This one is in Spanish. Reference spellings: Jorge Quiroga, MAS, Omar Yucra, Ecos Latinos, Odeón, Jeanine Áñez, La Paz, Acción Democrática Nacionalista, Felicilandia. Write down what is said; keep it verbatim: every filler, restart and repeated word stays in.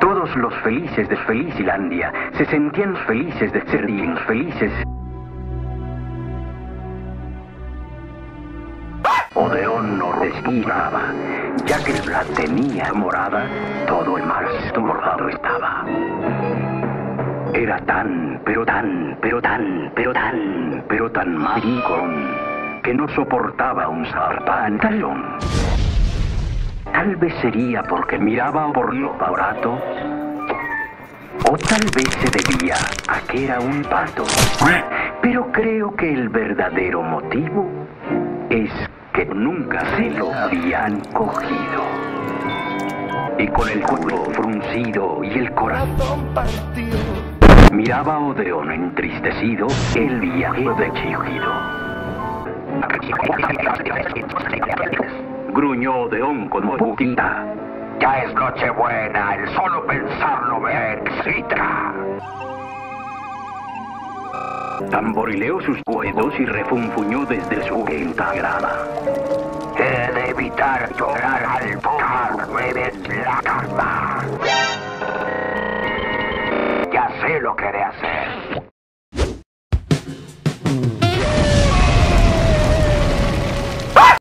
Todos los felices de Felicilandia se sentían felices de ser niños felices. Odeón no respiraba, ya que la tenía morada, todo el mar estorbado estaba. Era tan, pero tan, pero tan, pero tan, pero tan maricón, que no soportaba un pantalón. Tal vez sería porque miraba por lo barato, o tal vez se debía a que era un pato. Pero creo que el verdadero motivo es que nunca se lo habían cogido. Y con el culo fruncido y el corazón partido, miraba a Odeón entristecido el viaje de Chihiro. Gruñó Odeón con boquita. Ya es Nochebuena, el solo pensarlo me excita. Tamborileó sus huevos y refunfuñó desde su ventagrada. He de evitar llorar al tocarme de la calma. Ya sé lo que he de hacer.